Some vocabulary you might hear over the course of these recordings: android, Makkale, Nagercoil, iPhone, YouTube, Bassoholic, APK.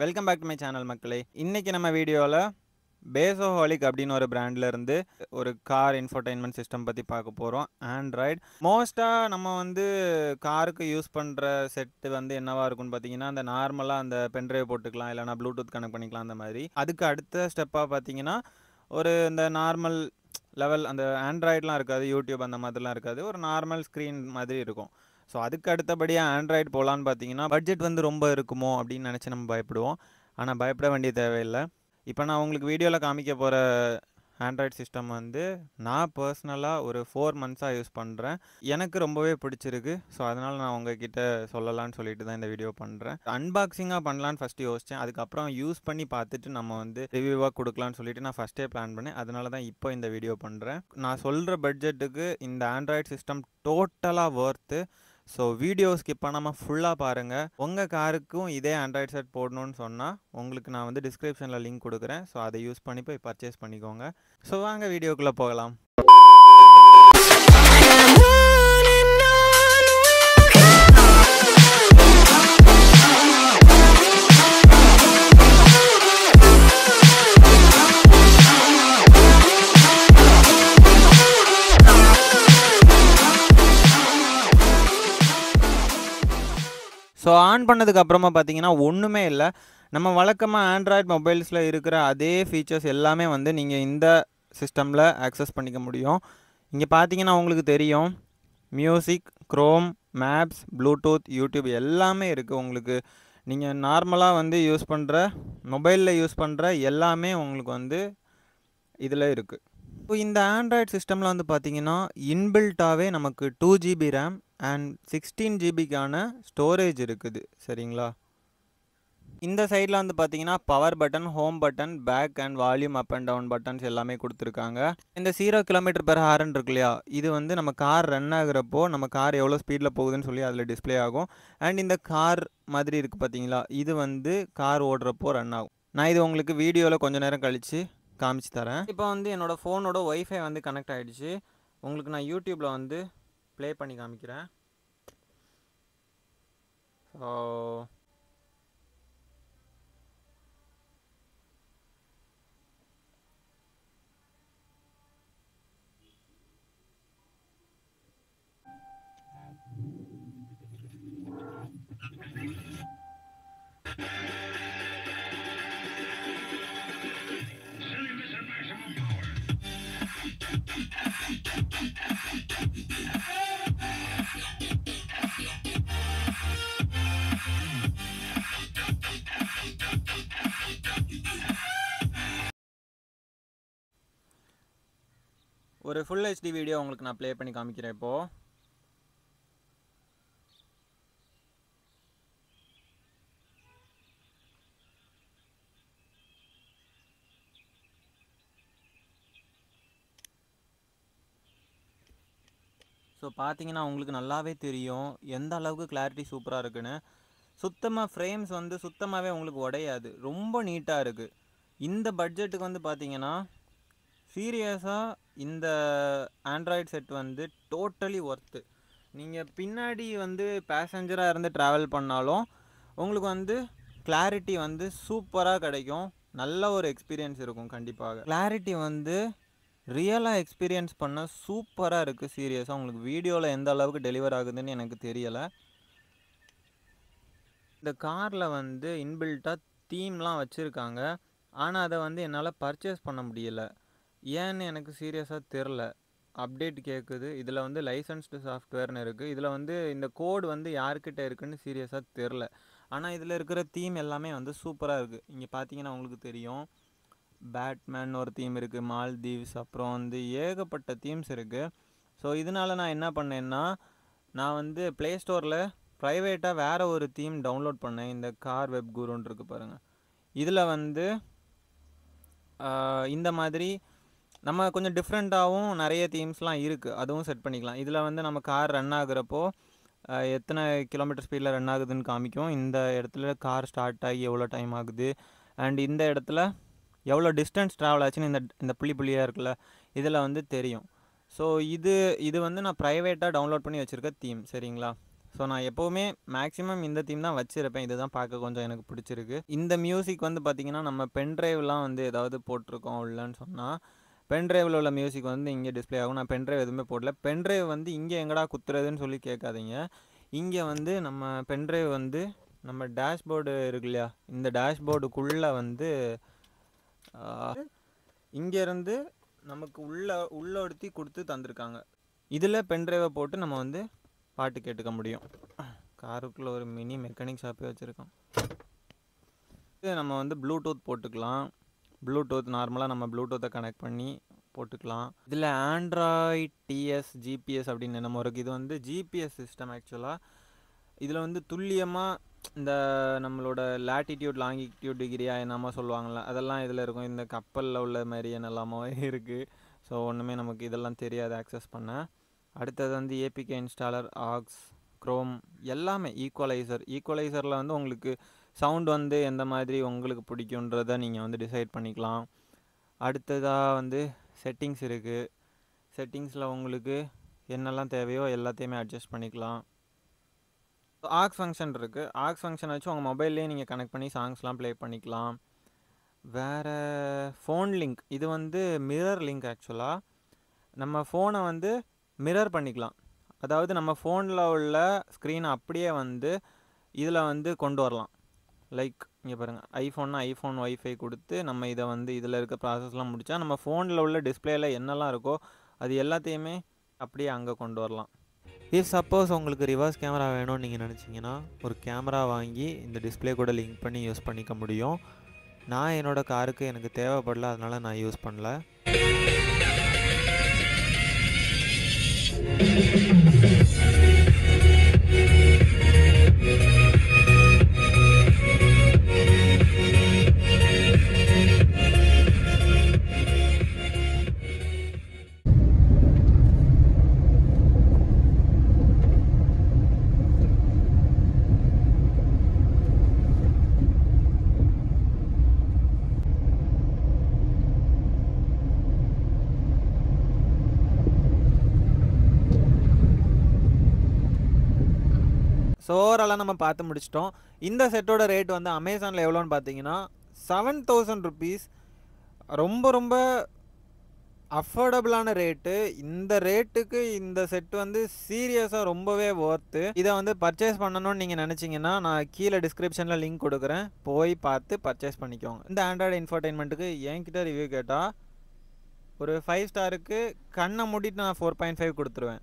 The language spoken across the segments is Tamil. Welcome back to my channel Makkale. Inneki nama video la Bassoholic அப்படின ஒரு பிராண்ட்ல இருந்து ஒரு கார் இன்ஃபோர்டெயின்மென்ட் சிஸ்டம் பத்தி பார்க்க போறோம். ஆண்ட்ராய்ட் மோஸ்டா நம்ம வந்து காருக்கு யூஸ் பண்ற செட் வந்து என்னவா இருக்கும்னு பாத்தீங்கன்னா அந்த நார்மலா அந்த பென் டிரைவ் போட்டுக்கலாம் இல்லனா Bluetooth கனெக்ட் பண்ணிக்கலாம் அந்த மாதிரி. அதுக்கு அடுத்த ஸ்டெப்பா பாத்தீங்கன்னா ஒரு இந்த நார்மல் லெவல் அந்த ஆண்ட்ராய்ட்லாம் இருக்காது YouTube அந்த மாதிரிலாம் இருக்காது ஒரு நார்மல் ஸ்கிரீன் மாதிரி இருக்கும். So அதுக்கு அடுத்தபடியா ஆண்ட்ராய்ட் போலான்னு பாத்தீங்கன்னா பட்ஜெட் வந்து ரொம்ப இருக்குமோ அப்படி நினைச்சு நம்ம பயப்படுவோம். ஆனா பயப்பட வேண்டிய தேவை இல்ல. இப்போ நான் உங்களுக்கு வீடியோல காமிக்க போற ஆண்ட்ராய்ட் சிஸ்டம் வந்து நான் पर्सनலா ஒரு 4 months யூஸ் பண்றேன். எனக்கு ரொம்பவே பிடிச்சிருக்கு. சோ அதனால நான் உங்ககிட்ட சொல்லலாம்னு சொல்லிட்டு தான் இந்த வீடியோ பண்றேன். அன்பாக்ஸிங்கா பண்ணலாம்னு ஃபர்ஸ்ட் யோசிச்சேன். அதுக்கு அப்புறம் யூஸ் பண்ணி பார்த்துட்டு நம்ம வந்து ரிவ்யூவா கொடுக்கலாம்னு சொல்லிட்டு நான் ஃபர்ஸ்டே பிளான் பண்ணேன். அதனால தான் இப்போ இந்த வீடியோ பண்றேன். நான் சொல்ற பட்ஜெட்டுக்கு இந்த ஆண்ட்ராய்ட் சிஸ்டம் டோட்டலா வர்த். சோ வீடியோ ஸ்கிப் பண்ணாம ஃபுல்லா பாருங்க. உங்க காருக்கும் இதே ஆண்ட்ராய்ட் செட் போடணும்னு சொன்னா உங்களுக்கு நான் வந்து டிஸ்கிரிப்ஷன்ல லிங்க் கொடுக்கிறேன். சோ அதை யூஸ் பண்ணி போய் பர்சேஸ் பண்ணிக்கோங்க. சோ வாங்க வீடியோக்குள்ள போகலாம். So on பண்ணதுக்கு அப்புறமா பாத்தீங்கன்னா ஒண்ணுமே இல்ல நம்ம வழக்கமா Android mobilesல இருக்கிற அதே features எல்லாமே வந்து நீங்க இந்த சிஸ்டம்ல access பண்ணிக்க முடியும். இங்க பாத்தீங்கன்னா உங்களுக்கு தெரியும் music, chrome, maps, bluetooth, youtube எல்லாமே இருக்கு உங்களுக்கு. நீங்க நார்மலா வந்து யூஸ் பண்ற மொபைல்ல யூஸ் பண்ற எல்லாமே உங்களுக்கு வந்து இதுல இருக்கு. இப்போ இந்த Android சிஸ்டம்ல வந்து பாத்தீங்கன்னா இன்பில்ட்டாவே நமக்கு 2GB RAM and 16GB கான ஸ்டோரேஜ் இருக்குது சரிங்களா. இந்த சைடுல வந்து பாத்தீங்கன்னா power button, home button, back and volume up and down buttons எல்லாமே கொடுத்திருக்காங்க. இந்த 0 km/h இருக்குலையா இது வந்து நம்ம கார் ரன் ஆகுறப்போ நம்ம கார் எவ்வளவு ஸ்பீட்ல போகுதுன்னு சொல்லி அதுல டிஸ்ப்ளே ஆகும். அண்ட் இந்த கார் மாதிரி இருக்கு பாத்தீங்களா இது வந்து கார் ஓடுறப்போ ரன் ஆகும். நான் இது உங்களுக்கு வீடியோல கொஞ்ச நேரம் கழிச்சு காமிச்சு தரேன். இப்போ வந்து என்னோட ஃபோனோட வைஃபை வந்து கனெக்ட் ஆயிடுச்சு. உங்களுக்கு நான் YouTubeல வந்து play பண்ணி காமிக்கிறேன். சோ ஒரு full HD வீடியோ உங்களுக்கு நான் ப்ளே பண்ணி காமிக்கிறேன். இப்போ சோ பாத்தீங்கன்னா உங்களுக்கு நல்லாவே தெரியும் எந்த அளவுக்கு கிளாரிட்டி சூப்பரா இருக்குன்னு. சுத்தமா ஃப்ரேம்ஸ் வந்து சுத்தமாவே உங்களுக்கு உடையாது. ரொம்ப நீட்டா இருக்கு. இந்த பட்ஜெட்டுக்கு வந்து பாத்தீங்கன்னா சீரியஸா இந்த ஆண்ட்ராய்ட் செட் வந்து டோட்டலி வர்த். நீங்க பின்னாடி வந்து பாசஞ்சரா இருந்து டிராவல் பண்ணாலும் உங்களுக்கு வந்து கிளாரிட்டி வந்து சூப்பரா கிடைக்கும். நல்ல ஒரு எக்ஸ்பீரியன்ஸ் இருக்கும் கண்டிப்பாக. கிளாரிட்டி வந்து ரியலா எக்ஸ்பீரியன்ஸ் பண்ண சூப்பரா இருக்கு. சீரியஸா உங்களுக்கு வீடியோல எந்த அளவுக்கு டெலிவர் ஆகுதுன்னு எனக்கு தெரியல. இந்த கார்ல வந்து இன்பில்ட்டா தீம்லாம் வச்சிருக்காங்க. ஆனா அதை வந்து என்னால பர்ச்சேஸ் பண்ண முடியல. ஏன்னு எனக்கு சீரியஸாக தெரில. அப்டேட் கேட்குது. இதில் வந்து லைசன்ஸ்டு சாஃப்ட்வேர்னு இருக்குது. இதில் வந்து இந்த கோடு வந்து யார்கிட்ட இருக்குன்னு சீரியஸாக தெரில. ஆனால் இதில் இருக்கிற தீம் எல்லாமே வந்து சூப்பராக இருக்குது. இங்கே பார்த்தீங்கன்னா உங்களுக்கு தெரியும் பேட்மேன் ஒரு தீம் இருக்குது, மால்தீவ்ஸ், அப்புறம் வந்து ஏகப்பட்ட தீம்ஸ் இருக்குது. ஸோ இதனால நான் என்ன பண்ணேன்னா நான் வந்து ப்ளே ஸ்டோரில் ப்ரைவேட்டாக வேறு ஒரு தீம் டவுன்லோட் பண்ணேன். இந்த கார் வெப் குருன்னு இருக்குது பாருங்கள். இதில் வந்து இந்த மாதிரி நம்ம கொஞ்சம் டிஃப்ரெண்ட்டாகவும் நிறைய தீம்ஸ்லாம் இருக்குது. அதுவும் செட் பண்ணிக்கலாம். இதில் வந்து நம்ம கார் ரன் ஆகுறப்போ எத்தனை கிலோமீட்டர் ஸ்பீடில் ரன் ஆகுதுன்னு காமிக்கும். இந்த இடத்துல கார் ஸ்டார்ட் ஆகி எவ்வளோ டைம் ஆகுது அண்ட் இந்த இடத்துல எவ்வளோ டிஸ்டன்ஸ் ட்ராவல் ஆச்சுன்னு இந்த புள்ளி புள்ளியாக இருக்குல்ல இதில் வந்து தெரியும். ஸோ இது வந்து நான் ப்ரைவேட்டாக டவுன்லோட் பண்ணி வச்சுருக்க தீம் சரிங்களா. So நான் எப்பவுமே maximum இந்த தீம் தான் வச்சிருப்பேன் இதுதான் பார்க்க கொஞ்சம் எனக்கு பிடிச்சிருக்கு இந்த மியூзик வந்து பாத்தீங்கன்னா நம்ம pen driveலாம் வந்து ஏதாவது போட்டுறோம் உள்ளன்னு சொன்னா pen driveல உள்ள மியூзик வந்து இங்க டிஸ்ப்ளே ஆகும் நான் pen drive எதுமே போடல pen drive வந்து இங்க எங்கடா குத்துறதுன்னு சொல்லி கேட்காதீங்க இங்க வந்து நம்ம pen drive வந்து நம்ம dashboard இருக்குல இந்த dashboard குள்ள வந்து இங்க இருந்து நமக்கு உள்ள ஒருத்தி கொடுத்து தந்திருக்காங்க இதுல pen drive போட்டு நம்ம வந்து பாட்டு கேட்க முடியும் காருக்குள்ள ஒரு மினி மெக்கானிக் ஷாப்பே வச்சிருக்கோம் இது நம்ம வந்து ப்ளூடூத் போட்டுக்கலாம் ப்ளூடூத் நார்மலா நம்ம ப்ளூடூத்தை கனெக்ட் பண்ணி போட்டுக்கலாம் இதுல Android TS GPS அப்படின நம்ம ஒரு இது வந்து GPS சிஸ்டம் एक्चुअली இதுல வந்து துல்லியமா இந்த நம்மளோட latitude longitude degree என்னமா சொல்வாங்கல அதெல்லாம் இதுல இருக்கும் இந்த கப்பல்ல உள்ள மாதிரி என்னலாமோ இருக்கு சோ ஒண்ணுமே நமக்கு இதெல்லாம் தெரியாது அக்சஸ் பண்ண அடுத்து வந்து APK installer aux chrome எல்லாமே equalizerல வந்து உங்களுக்கு சவுண்ட் வந்து எந்த மாதிரி உங்களுக்கு பிடிக்கும்ன்றத நீங்க வந்து டிசைட் பண்ணிக்கலாம் அடுத்துதா வந்து செட்டிங்ஸ் இருக்கு செட்டிங்ஸ்ல உங்களுக்கு என்னெல்லாம் தேவையோ எல்லாத்தையுமே அட்ஜஸ்ட் பண்ணிக்கலாம் aux ஃபங்க்ஷன் இருக்கு aux ஃபங்க்ஷன் வச்சு உங்க மொபைல்லயே நீங்க கனெக்ட் பண்ணி சாங்ஸ்லாம் ப்ளே பண்ணிக்கலாம் வேற phone link இது வந்து mirror link actually நம்ம போனை வந்து mirror பண்ணிக்கலாம் அதாவது நம்ம phoneல உள்ள screen அப்படியே வந்து இதுல வந்து கொண்டு வரலாம் லைக் இங்க பாருங்க iPhoneனா iPhone Wi-Fi கொடுத்து நம்ம இத வந்து இதுல இருக்க processலாம் முடிச்சா நம்ம phoneல உள்ள displayல என்னலாம் இருக்கோ அது எல்லாத்தையுமே அப்படியே அங்க கொண்டு வரலாம் if suppose உங்களுக்கு reverse camera வேணும்னு நீங்க நினைச்சீங்கனா ஒரு கேமரா வாங்கி இந்த display கூட link பண்ணி யூஸ் பண்ணிக்க முடியும் நான் என்னோட காருக்கு எனக்கு தேவைப்படல அதனால நான் யூஸ் பண்ணல So overall நம்ம பார்த்து முடிச்சிட்டோம் இந்த செட்டோட ரேட் வந்து Amazonல எவ்வளவுன்னு பாத்தீங்கன்னா 7000 rupees ரொம்ப அஃபோர்டபிளான ரேட் இந்த ரேட்டுக்கு இந்த செட் வந்து சீரியஸா ரொம்பவே வர்த் இத வந்து purchase பண்ணனும் நீங்க நினைச்சீங்கன்னா நான் கீழ descriptionல லிங்க் கொடுக்கிறேன் போய் பார்த்து purchase பண்ணிக்கோங்க இந்த Android Infotainmentக்கு என்கிட்ட ரிவ்யூ கேட்டா ஒரு 5 ஸ்டாருக்கு கண்ண மூடிட்டு நான் 4.5 கொடுத்துருவேன்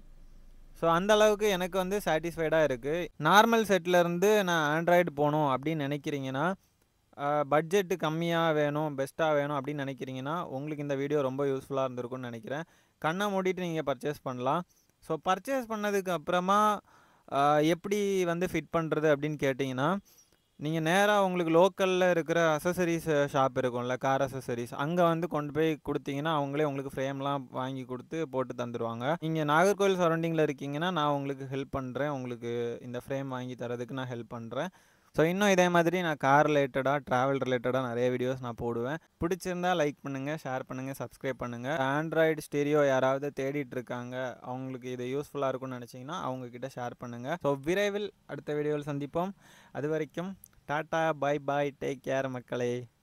So அந்த அளவுக்கு எனக்கு வந்து satisfied-ஆ இருக்கு. நார்மல் செட்ல இருந்து நான் Android போணும் அப்படி நினைக்கிறீங்கனா பட்ஜெட் கம்மியா வேணும், பெஸ்டா வேணும் அப்படி நினைக்கிறீங்கனா உங்களுக்கு இந்த வீடியோ ரொம்ப யூஸ்ஃபுல்லா இருந்திருக்கும்னு நினைக்கிறேன். கண்ணை மூடிட்டு நீங்க purchase பண்ணலாம். So purchase பண்ணதுக்கு அப்புறமா எப்படி வந்து ஃபிட் பண்றது அப்படினு கேட்டிங்கனா நீங்க நேரா உங்களுக்கு லோக்கல்ல இருக்கிற அக்சஸரீஸ் ஷாப் இருக்கும்ல கார் அக்சஸரீஸ் அங்க வந்து கொண்டு போய் கொடுத்தீங்கனா அவங்களே உங்களுக்கு ஃப்ரேம்லாம் வாங்கி கொடுத்து போட்டு தந்துருவாங்க நீங்க நாகர்கோயில் சரௌண்டிங்ல இருக்கீங்கனா நான் உங்களுக்கு ஹெல்ப் பண்றேன் உங்களுக்கு இந்த ஃப்ரேம் வாங்கி தரதுக்கு நான் ஹெல்ப் பண்றேன் சோ இன்னும் இதே மாதிரி நான் கார் ரிலேட்டடா டிராவல் ரிலேட்டடா நிறைய வீடியோஸ் நான் போடுவேன் பிடிச்சிருந்தா லைக் பண்ணுங்க ஷேர் பண்ணுங்க Subscribe பண்ணுங்க Android stereo யாராவது தேடிட்டு இருக்காங்க அவங்களுக்கு இது யூஸ்ஃபுல்லா இருக்கும்னு நினைச்சீங்கனா அவங்க கிட்ட ஷேர் பண்ணுங்க சோ விரைவில் அடுத்த வீடியோல சந்திப்போம் அதுவரைக்கும் Tata, bye bye, take care, Makkale.